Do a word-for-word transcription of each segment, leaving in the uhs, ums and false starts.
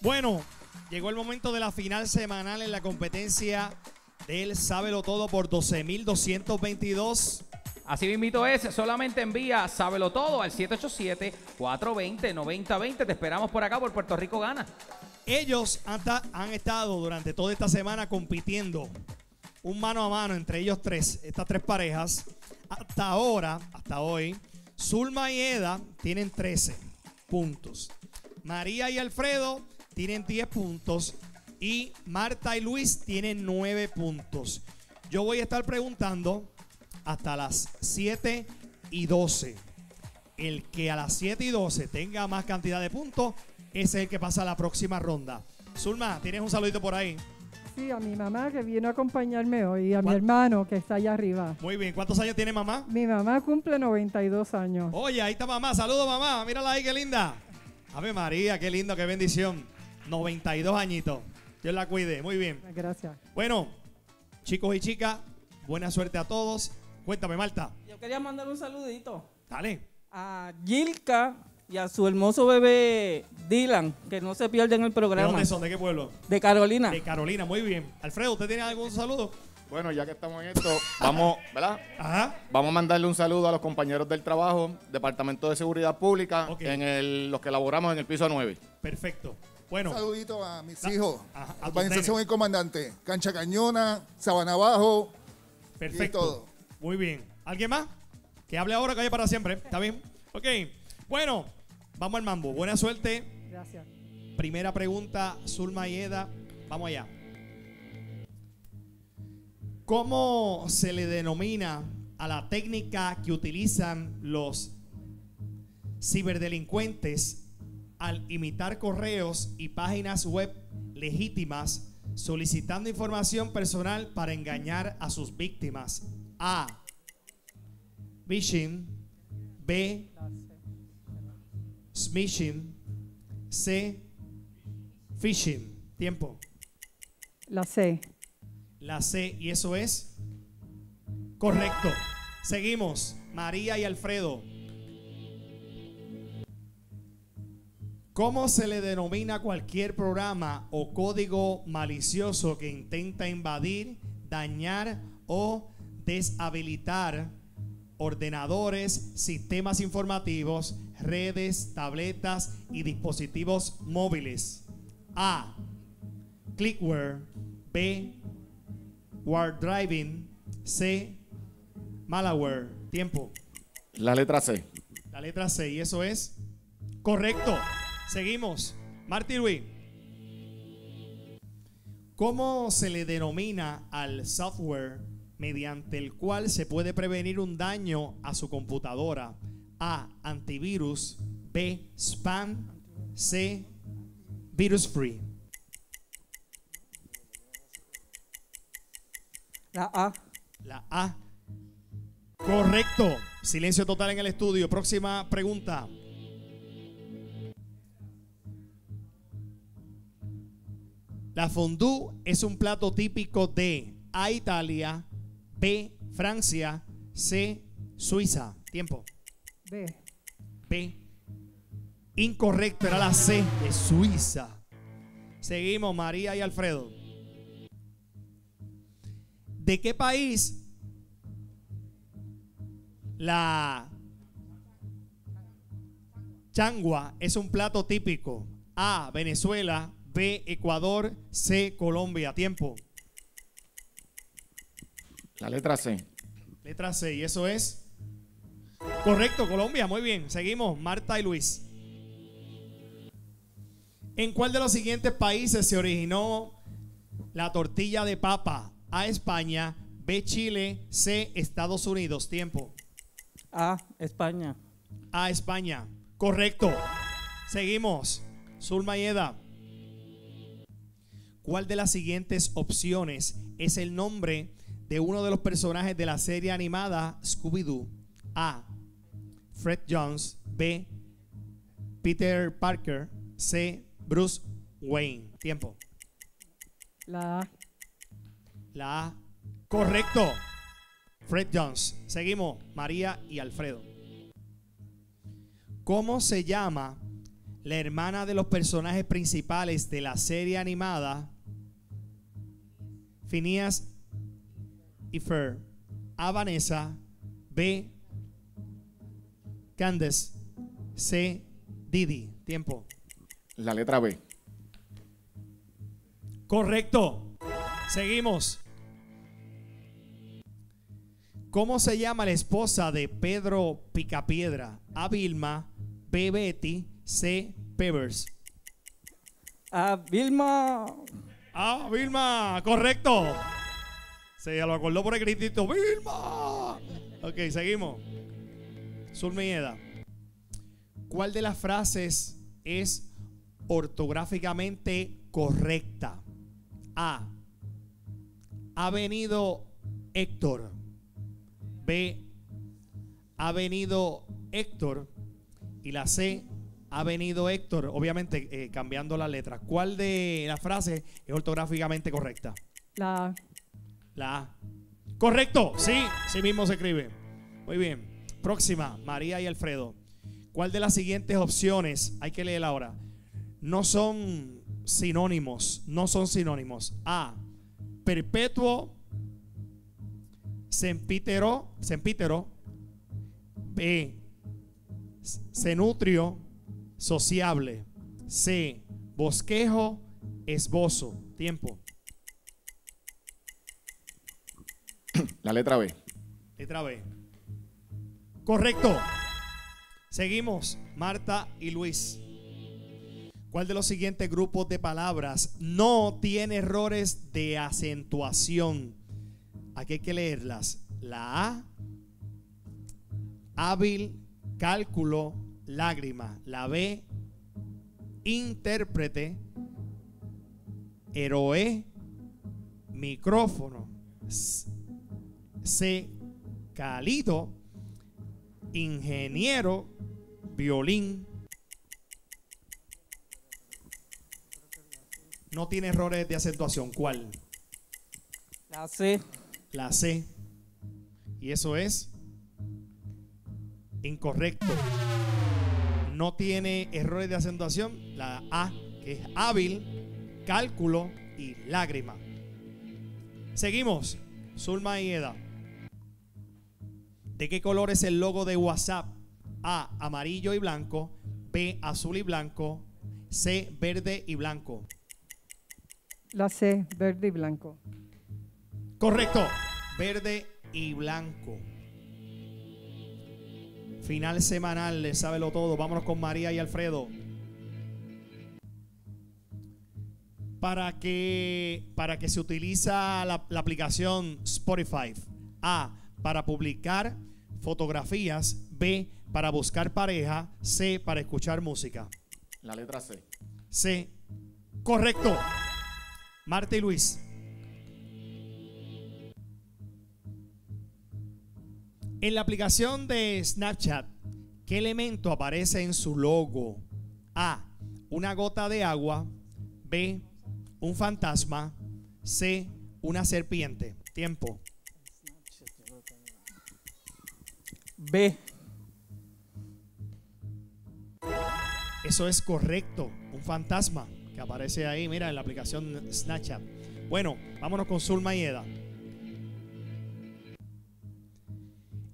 Bueno, llegó el momento de la final semanal en la competencia del Sábelo Todo por doce mil doscientos veintidós. Así mismo es, solamente envía Sábelo Todo al siete ocho siete, cuatro dos cero, nueve cero dos cero. Te esperamos por acá por Puerto Rico Gana. Ellos han, han estado durante toda esta semana compitiendo un mano a mano entre ellos tres, estas tres parejas. Hasta ahora, hasta hoy, Zulma y Eda tienen trece puntos. María y Alfredo tienen diez puntos. Y Marta y Luis tienen nueve puntos. Yo voy a estar preguntando hasta las siete y doce. El que a las siete y doce tenga más cantidad de puntos, ese es el que pasa a la próxima ronda. Zulma, tienes un saludito por ahí. Sí, a mi mamá que vino a acompañarme hoy, y a ¿Cuál? mi hermano que está allá arriba. Muy bien, ¿cuántos años tiene mamá? Mi mamá cumple noventa y dos años. Oye, ahí está mamá, saludos mamá, mírala ahí, qué linda. Ave María, qué lindo, qué bendición. noventa y dos añitos, Dios la cuide, muy bien. Gracias. Bueno, chicos y chicas, buena suerte a todos. Cuéntame, Marta. Yo quería mandar un saludito. Dale. A Gilka y a su hermoso bebé Dylan, que no se pierden el programa. ¿De dónde son? ¿De qué pueblo? De Carolina. De Carolina, muy bien. Alfredo, ¿usted tiene algún saludo? Bueno, ya que estamos en esto, vamos, ¿verdad? Ajá. Vamos a mandarle un saludo a los compañeros del trabajo, Departamento de Seguridad Pública, okay. en el, los que laboramos en el piso nueve. Perfecto. Bueno. Un saludito a mis da, hijos. Ajá, a Urbanización y Comandante. Cancha Cañona, Sabana Abajo. Perfecto. Y todo. Muy bien. ¿Alguien más? Que hable ahora, calle para siempre. ¿Está bien? Ok. Bueno, vamos al mambo. Buena suerte. Gracias. Primera pregunta, Zulma y Eda. Vamos allá. ¿Cómo se le denomina a la técnica que utilizan los ciberdelincuentes al imitar correos y páginas web legítimas solicitando información personal para engañar a sus víctimas? A. Phishing. B. Smishing. C. Phishing. Tiempo. La C. La C, y eso es correcto. Seguimos. María y Alfredo. ¿Cómo se le denomina cualquier programa o código malicioso que intenta invadir, dañar o deshabilitar ordenadores, sistemas informativos, redes, tabletas y dispositivos móviles? A. Clickware. B. War Driving. C. Malware. Tiempo. La letra C. La letra C, y eso es correcto. Seguimos. Martí Luis. ¿Cómo se le denomina al software mediante el cual se puede prevenir un daño a su computadora? A. Antivirus. B. Spam. C. Virus Free. La A. La A. Correcto. Silencio total en el estudio. Próxima pregunta. La fondue es un plato típico de A. Italia. B. Francia. C. Suiza. Tiempo. B. B. Incorrecto, era la C, de Suiza. Seguimos, María y Alfredo. ¿De qué país la changua es un plato típico? A. Venezuela. B. Ecuador. C. Colombia. Tiempo. La letra C. Letra C, y eso es correcto, Colombia. Muy bien. Seguimos, Marta y Luis. ¿En cuál de los siguientes países se originó la tortilla de papa? A. España. B. Chile. C. Estados Unidos. Tiempo. A. España. A. España. Correcto. Seguimos, Zulma y Eda. ¿Cuál de las siguientes opciones es el nombre de uno de los personajes de la serie animada Scooby-Doo? A. Fred Jones. B. Peter Parker. C. Bruce Wayne. Tiempo. La A. La A. Correcto. Fred Jones. Seguimos, María y Alfredo. ¿Cómo se llama la hermana de los personajes principales de la serie animada Phineas y Ferb. A, Vanessa. B, Candace. C, Didi. Tiempo. La letra B. Correcto. Seguimos. ¿Cómo se llama la esposa de Pedro Picapiedra? A, Vilma. B, Betty. C, Pevers. A, Vilma. A, Vilma. Correcto. Se lo acordó por el gritito. ¡Vilma! Ok, seguimos. Zulmieda. ¿Cuál de las frases es ortográficamente correcta? A, ha venido Héctor. B, ha venido Héctor. Y la C, ha venido Héctor. Obviamente eh, cambiando la letra. ¿Cuál de las frases es ortográficamente correcta? La La A. Correcto, sí, sí mismo se escribe. Muy bien. Próxima, María y Alfredo. ¿Cuál de las siguientes opciones, hay que leer ahora, no son sinónimos? No son sinónimos. A, perpetuo, sempítero, sempítero. B, cenutrio, sociable. C, bosquejo, esbozo. Tiempo. La letra B. Letra B. Correcto. Seguimos. Marta y Luis. ¿Cuál de los siguientes grupos de palabras no tiene errores de acentuación? Aquí hay que leerlas. La A, hábil, cálculo, lágrima. La B, intérprete, héroe, micrófono. C, cálido, ingeniero, violín. No tiene errores de acentuación. ¿Cuál? La C. La C. Y eso es incorrecto. No tiene errores de acentuación. La A, que es hábil, cálculo y lágrima. Seguimos. Zulma y Eda. ¿De qué color es el logo de WhatsApp? A, amarillo y blanco. B, azul y blanco. C, verde y blanco. La C, verde y blanco. Correcto. Verde y blanco. Final semanal de Sábelo Todo. Vámonos con María y Alfredo. Para que, para que se utiliza la, la aplicación Spotify. A, para publicar fotografías. B, para buscar pareja. C, para escuchar música. La letra C. C. Correcto. Marta y Luis. En la aplicación de Snapchat, ¿qué elemento aparece en su logo? A, una gota de agua. B, un fantasma. C, una serpiente. Tiempo. B. Eso es correcto. Un fantasma que aparece ahí, mira, en la aplicación Snapchat. Bueno, vámonos con Zulma y Eda.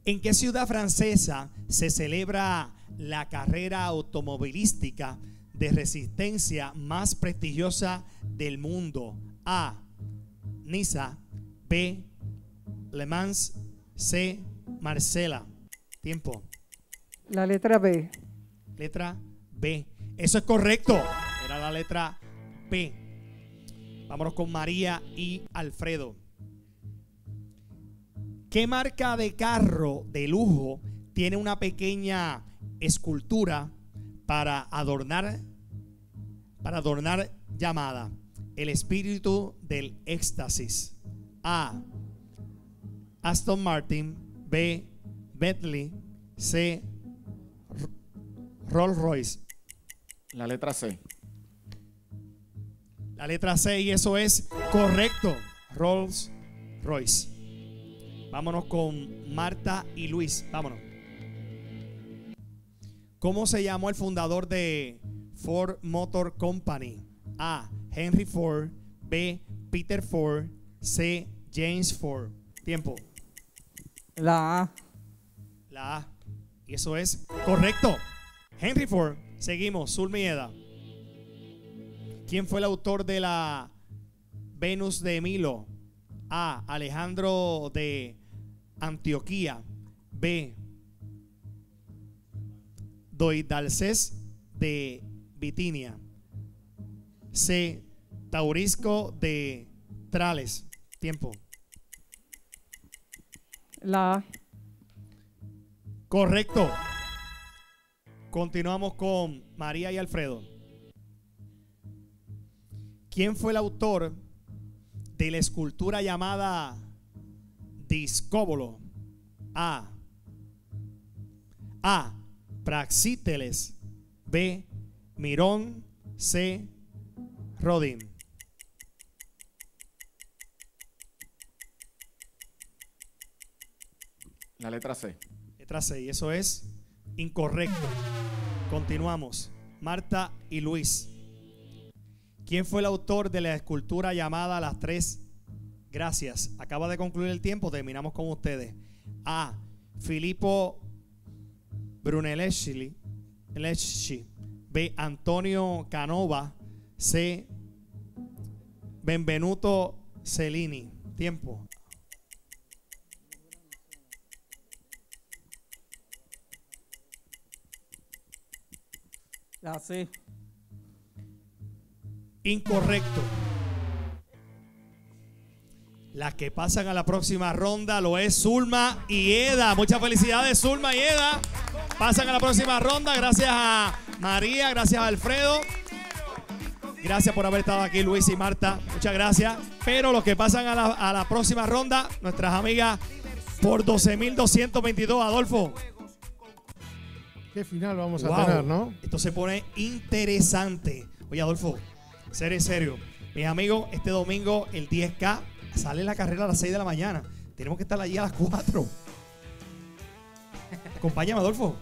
¿En qué ciudad francesa se celebra la carrera automovilística de resistencia más prestigiosa del mundo? A, Niza. B, Le Mans. C, Marsella. Tiempo. La letra B. Letra B. Eso es correcto. Era la letra B. Vámonos con María y Alfredo. ¿Qué marca de carro de lujo tiene una pequeña escultura para adornar, para adornar llamada el espíritu del éxtasis? A, Aston Martin. B, Bentley. C, Rolls Royce. La letra C. La letra C, y eso es correcto. Rolls Royce. Vámonos con Marta y Luis. Vámonos. ¿Cómo se llamó el fundador de Ford Motor Company. A. Henry Ford. B. Peter Ford. C. James Ford. Tiempo. La A. La A. Y eso es correcto. Henry Ford. Seguimos. Zulmieda. ¿Quién fue el autor de la Venus de Milo? A. Alejandro de Antioquía. B. Doidalces de Bitinia. C. Taurisco de Trales. Tiempo. La A. Correcto. Continuamos con María y Alfredo. ¿Quién fue el autor de la escultura llamada Discóbolo? A. A. Praxíteles. B. Mirón. C. Rodin. La letra C. Letra C, y eso es incorrecto. Continuamos. Marta y Luis. ¿Quién fue el autor de la escultura llamada Las Tres Gracias? Acaba de concluir el tiempo, terminamos con ustedes. A. Filippo Brunelleschi. B. Antonio Canova. C. Benvenuto Cellini. Tiempo. La C. Incorrecto. Las que pasan a la próxima ronda lo es Zulma y Eda. Muchas felicidades, Zulma y Eda. Pasan a la próxima ronda. Gracias a María, gracias a Alfredo. Gracias por haber estado aquí, Luis y Marta. Muchas gracias. Pero los que pasan a la, a la próxima ronda, nuestras amigas por doce mil doscientos veintidós, Adolfo. ¿Qué final vamos a wow. tener, no? Esto se pone interesante. Oye, Adolfo, ser en serio. Mis amigos, este domingo, el diez K, sale la carrera a las seis de la mañana. Tenemos que estar allí a las cuatro. Acompáñame, Adolfo.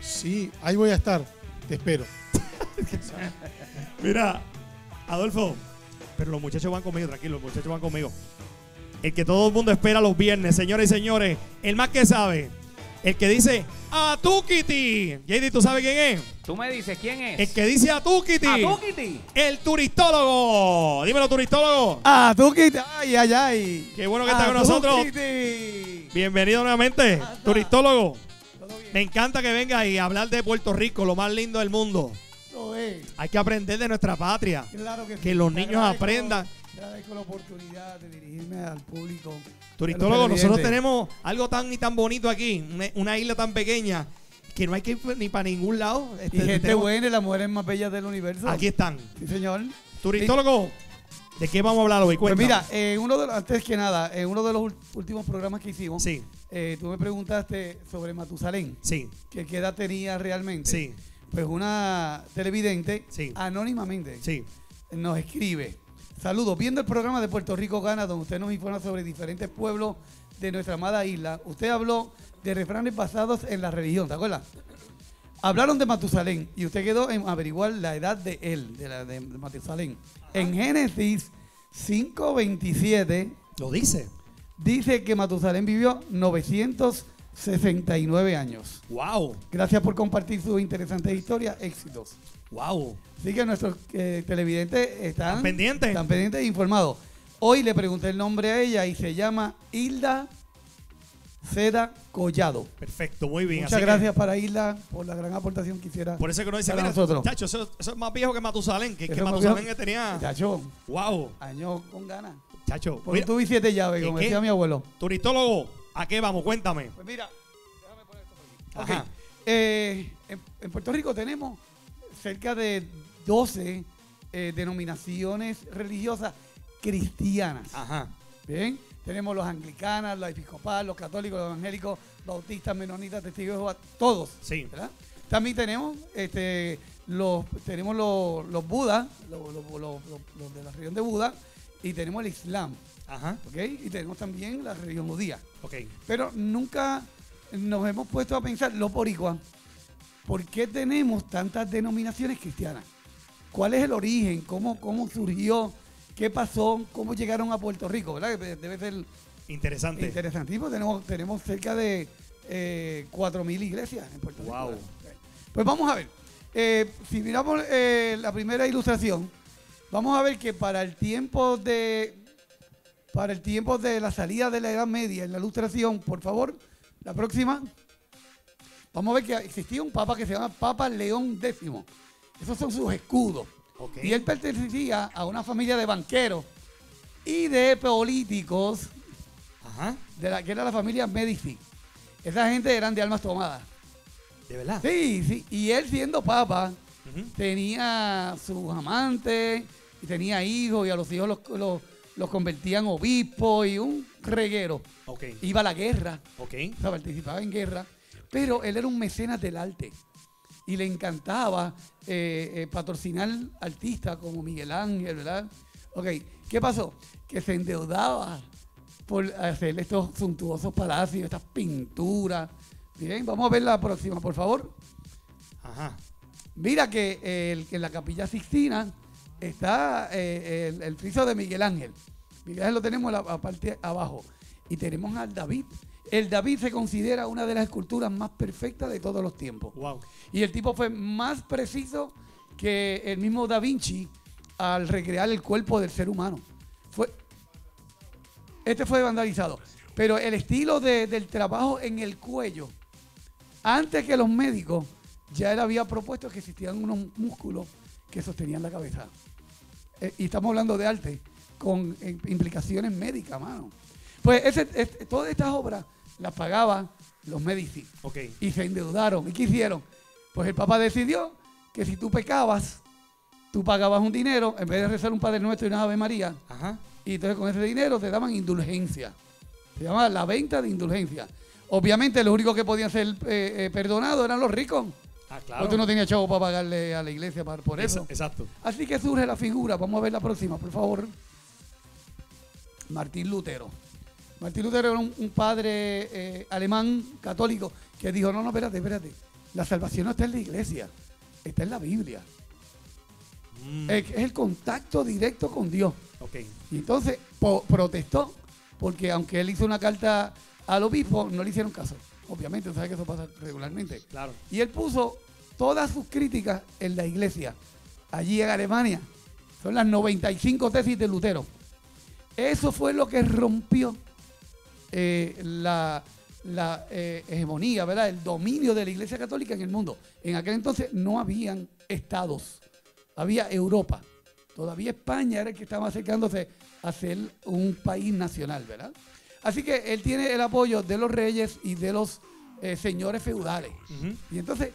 Sí, ahí voy a estar. Te espero. Mira, Adolfo, pero los muchachos van conmigo, tranquilo, los muchachos van conmigo. El que todo el mundo espera los viernes, señores y señores, el más que sabe. El que dice Atukiti. J D, ¿tú sabes quién es? Tú me dices, ¿quién es? El que dice Atukiti. Atukiti. El turistólogo. Dímelo, turistólogo. Atukiti. Ay, ay, ay. Qué bueno que está con nosotros. Bienvenido nuevamente, turistólogo. Me encanta que vengas y hablar de Puerto Rico, lo más lindo del mundo. Eso es. Hay que aprender de nuestra patria. Claro que sí. Que los niños aprendan. Te agradezco la oportunidad de dirigirme al público. Turistólogo, nosotros tenemos algo tan y tan bonito aquí, una, una isla tan pequeña que no hay que ir ni para ningún lado. Este, y gente tenemos... buena y las mujeres más bellas del universo. Aquí están. Sí, señor. Turistólogo, sí. ¿De qué vamos a hablar hoy? Pues mira, eh, uno de los, antes que nada, en eh, uno de los últimos programas que hicimos, sí. eh, tú me preguntaste sobre Matusalén. Sí. Que qué edad tenía realmente. Sí. Pues una televidente, sí. anónimamente, sí. nos escribe. Saludos. Viendo el programa de Puerto Rico Gana, donde usted nos informa sobre diferentes pueblos de nuestra amada isla, usted habló de refranes basados en la religión, ¿te acuerdas? Hablaron de Matusalén y usted quedó en averiguar la edad de él, de, la, de Matusalén. Ajá. En Génesis cinco veintisiete... ¿Lo dice? Dice que Matusalén vivió novecientos sesenta y nueve años. ¡Wow! Gracias por compartir sus interesantes historias. Éxitos. Wow. Así que nuestros eh, televidentes están pendientes. Están pendientes e informados. Hoy le pregunté el nombre a ella y se llama Hilda Seda Collado. Perfecto, muy bien. Muchas Así gracias para Hilda por la gran aportación que hiciera. Por eso que nos dice, mira, nosotros. Chacho, eso, eso es más viejo que Matusalén, que, que Matusalén que tenía. Chacho. Wow. Año con ganas. Chacho. Porque mira, tuve siete llaves, como decía mi abuelo. Turistólogo, ¿a qué vamos? Cuéntame. Pues mira, déjame poner esto por aquí. Ajá. Okay. Eh, en, en Puerto Rico tenemos cerca de doce eh, denominaciones religiosas cristianas. Ajá. Bien, tenemos los anglicanos, los episcopales, los católicos, los evangélicos, bautistas, menonitas, testigos de Jehová, todos. Sí. ¿Verdad? También tenemos este, los tenemos los, los budas, los, los, los, los de la religión de Buda, y tenemos el Islam. Ajá. ¿Okay? Y tenemos también la religión judía. Okay. Pero nunca nos hemos puesto a pensar los boricuas. ¿por qué tenemos tantas denominaciones cristianas? ¿Cuál es el origen? ¿Cómo, cómo surgió? ¿Qué pasó? ¿Cómo llegaron a Puerto Rico? ¿Verdad? Debe ser interesante. Interesantísimo. Tenemos, tenemos cerca de eh, cuatro mil iglesias en Puerto Rico. Wow. Pues vamos a ver. Eh, si miramos eh, la primera ilustración, vamos a ver que para el tiempo de para el tiempo de la salida de la Edad Media, en la ilustración, por favor, la próxima, vamos a ver que existía un papa que se llama Papa León décimo. Esos son sus escudos. Okay. Y él pertenecía a una familia de banqueros y de políticos. Ajá. De la que era la familia Medici. Esa gente eran de almas tomadas. ¿De verdad? Sí, sí. Y él siendo papa, uh-huh, tenía sus amantes, y tenía hijos, y a los hijos los, los, los convertían obispos y un reguero. Okay. Iba a la guerra. Okay. O sea, participaba en guerra. Pero él era un mecenas del arte. Y le encantaba eh, eh, patrocinar artistas como Miguel Ángel, ¿verdad? Ok, ¿qué pasó? Que se endeudaba por hacer estos suntuosos palacios, estas pinturas. Miren, vamos a ver la próxima, por favor. Ajá. Mira que eh, el, en la Capilla Sixtina está eh, el, el friso de Miguel Ángel. Miguel Ángel lo tenemos en la, la parte abajo. Y tenemos al David. El David se considera una de las esculturas más perfectas de todos los tiempos. Wow. Y el tipo fue más preciso que el mismo Da Vinci al recrear el cuerpo del ser humano. Fue, este fue vandalizado. Pero el estilo de, del trabajo en el cuello, antes que los médicos, ya él había propuesto que existían unos músculos que sostenían la cabeza. Eh, y estamos hablando de arte con eh, implicaciones médicas, mano. Pues ese, este, todas estas obras las pagaban los Medici. Okay. Y se endeudaron. ¿Y qué hicieron? Pues el Papa decidió que si tú pecabas, tú pagabas un dinero, en vez de rezar un Padre Nuestro y una Ave María. Ajá. Y entonces con ese dinero te daban indulgencia. Se llama la venta de indulgencia. Obviamente los únicos que podían ser eh, eh, perdonados eran los ricos. Ah, claro. Porque no tenía chavo para pagarle a la iglesia para, por eso. eso. Exacto. Así que surge la figura. Vamos a ver la próxima, por favor. Martín Lutero. Martín Lutero era un, un padre eh, alemán católico que dijo, no, no, espérate, espérate, la salvación no está en la iglesia, está en la Biblia. Mm. Es, es el contacto directo con Dios. Okay. Y entonces po, protestó, porque aunque él hizo una carta al obispo, no le hicieron caso. Obviamente, sabes que eso pasa regularmente. Claro. Y él puso todas sus críticas en la iglesia, allí en Alemania. Son las noventa y cinco tesis de Lutero. Eso fue lo que rompió Eh, la, la eh, hegemonía, ¿verdad? El dominio de la Iglesia Católica en el mundo. En aquel entonces no habían estados, había Europa. Todavía España era el que estaba acercándose a ser un país nacional, ¿verdad? Así que él tiene el apoyo de los reyes y de los eh, señores feudales. Uh-huh. Y entonces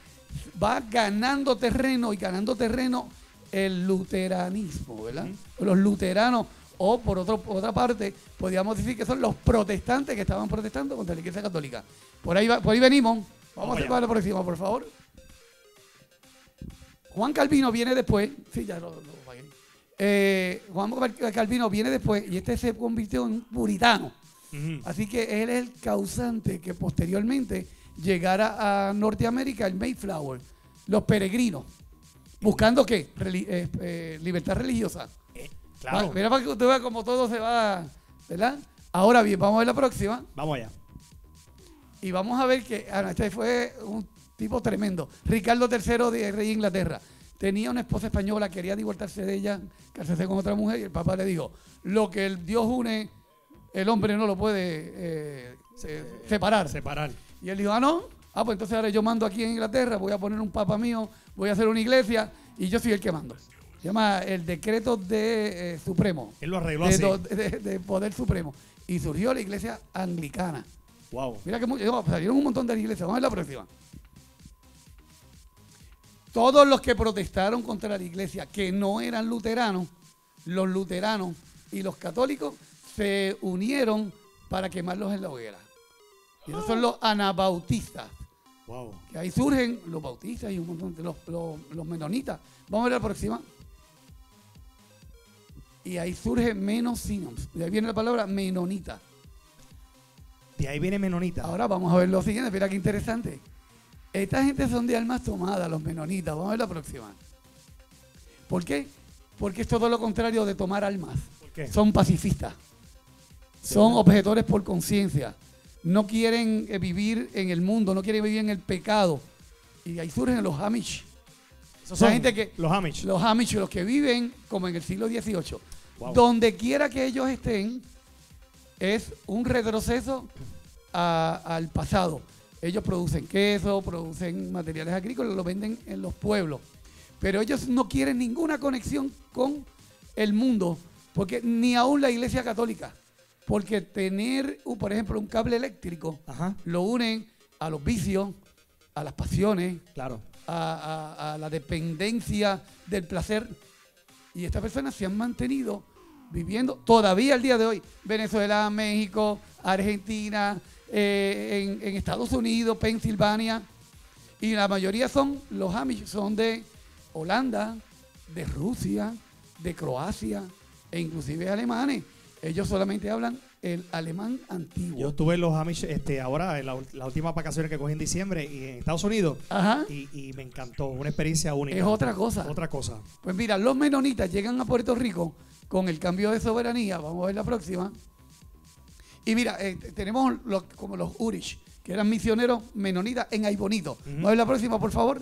va ganando terreno y ganando terreno el luteranismo, ¿verdad? Uh-huh. Los luteranos. O, por otro, por otra parte, podríamos decir que son los protestantes que estaban protestando contra la Iglesia Católica. Por ahí, va, por ahí venimos. Vamos a ver la próxima, por favor. Juan Calvino viene después. Sí, ya lo, lo pagué. Eh, Juan Calvino viene después y este se convirtió en un puritano. Uh-huh. Así que él es el causante que posteriormente llegara a Norteamérica el Mayflower, los peregrinos. ¿Buscando qué? Reli- eh, eh, libertad religiosa. Claro. Bueno, mira para que usted vea cómo todo se va, ¿verdad? Ahora bien, vamos a ver la próxima. Vamos allá. Y vamos a ver que bueno, este fue un tipo tremendo. Ricardo tercero, de rey de Inglaterra. Tenía una esposa española, quería divorciarse de ella, casarse con otra mujer, y el papá le dijo, lo que el Dios une, el hombre no lo puede eh, se, eh, separar. separar. Y él dijo, ah, no, ah, pues entonces ahora yo mando aquí en Inglaterra, voy a poner un papa mío, voy a hacer una iglesia, y yo soy el que mando. Se llama el decreto de eh, Supremo. Él lo arregló de, así. De, de, de Poder Supremo. Y surgió la iglesia anglicana. Wow. Mira que no, salieron un montón de iglesias. Vamos a ver la próxima. Todos los que protestaron contra la iglesia, que no eran luteranos, los luteranos y los católicos se unieron para quemarlos en la hoguera. Y esos son los anabautistas. Wow. Que ahí surgen los bautistas y un montón de los, los, los menonitas. Vamos a ver la próxima. Y ahí surge Menosinos. De ahí viene la palabra menonita. De ahí viene menonita. Ahora vamos a ver lo siguiente. Mira qué interesante. Esta gente son de almas tomadas, los menonitas. Vamos a ver la próxima. ¿Por qué? Porque es todo lo contrario de tomar almas. ¿Por qué? Son pacifistas. Son objetores por conciencia. No quieren vivir en el mundo, no quieren vivir en el pecado. Y ahí surgen los Amish. Son la gente que, los Amish. Los Amish, los que viven como en el siglo dieciocho. Wow. Donde quiera que ellos estén, es un retroceso a, al pasado. Ellos producen queso, producen materiales agrícolas, lo venden en los pueblos. Pero ellos no quieren ninguna conexión con el mundo, porque ni aún la Iglesia Católica. Porque tener, uh, por ejemplo, un cable eléctrico, ajá, lo unen a los vicios, a las pasiones, claro, a, a, a la dependencia del placer. Y estas personas se han mantenido viviendo todavía al día de hoy. Venezuela, México, Argentina, eh, en, en Estados Unidos, Pensilvania. Y la mayoría son, los Amish son de Holanda, de Rusia, de Croacia e inclusive alemanes. Ellos solamente hablan el alemán antiguo. Yo estuve en los Amish este, ahora, en la, las últimas vacaciones que cogí en diciembre y en Estados Unidos. Ajá. Y, y me encantó, una experiencia única. Es otra cosa. Otra cosa. Pues mira, los menonitas llegan a Puerto Rico con el cambio de soberanía. Vamos a ver la próxima. Y mira, eh, tenemos los, como los Urish, que eran misioneros menonitas en Aibonito. Uh-huh. Vamos a ver la próxima, por favor.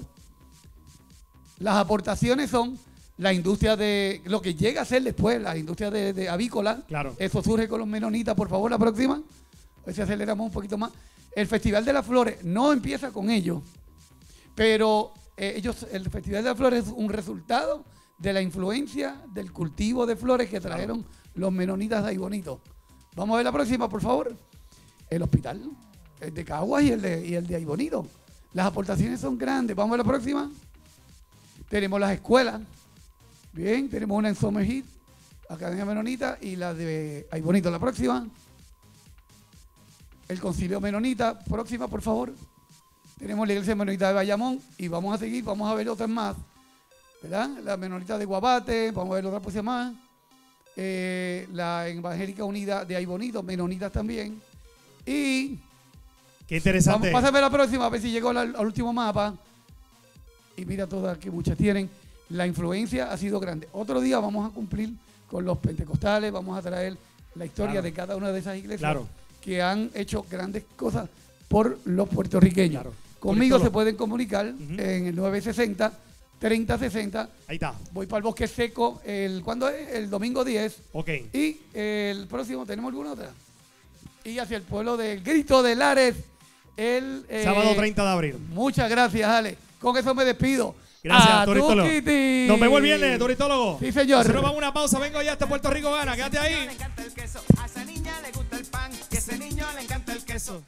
Las aportaciones son... La industria de, lo que llega a ser después, la industria de, de avícola, claro, eso surge con los menonitas. Por favor, la próxima. A ver si aceleramos un poquito más. El Festival de las Flores no empieza con ellos, pero eh, ellos, el Festival de las Flores es un resultado de la influencia del cultivo de flores que trajeron, claro, los menonitas de Aibonito. Vamos a ver la próxima, por favor. El hospital, el de Caguas y el de, y el de Aibonito. Las aportaciones son grandes. Vamos a ver la próxima. Tenemos las escuelas. Bien, tenemos una en Summerhead, Academia Menonita, y la de Aibonito, la próxima. El Concilio Menonita, próxima, por favor. Tenemos la Iglesia Menonita de Bayamón, y vamos a seguir, vamos a ver otras más, ¿verdad? La Menonita de Guabate, vamos a ver otra cosa más. Eh, la Evangélica Unida de Aibonito, Menonitas también. Y... Qué interesante. Vamos, pásame la próxima, a ver si llegó al, al último mapa. Y mira todas, que muchas tienen. La influencia ha sido grande. Otro día vamos a cumplir con los pentecostales, vamos a traer la historia, claro, de cada una de esas iglesias, claro, que han hecho grandes cosas por los puertorriqueños. Claro. Conmigo se pueden comunicar, uh-huh, en el nueve sesenta, treinta sesenta. Ahí está. Voy para el Bosque Seco, el, ¿cuándo es? El domingo diez. Ok. Y el próximo, ¿tenemos alguna otra? Y hacia el pueblo del Grito de Lares, el... Eh, sábado treinta de abril. Muchas gracias, Ale. Con eso me despido. Gracias, Toritólogo. Nos vemos el viernes, Toritólogo. Sí, señor. Nosotros vamos a una pausa. Vengo ya hasta Puerto Rico Gana. Quédate ahí. A ese niño le gusta el pan. Que a ese niño le encanta el queso.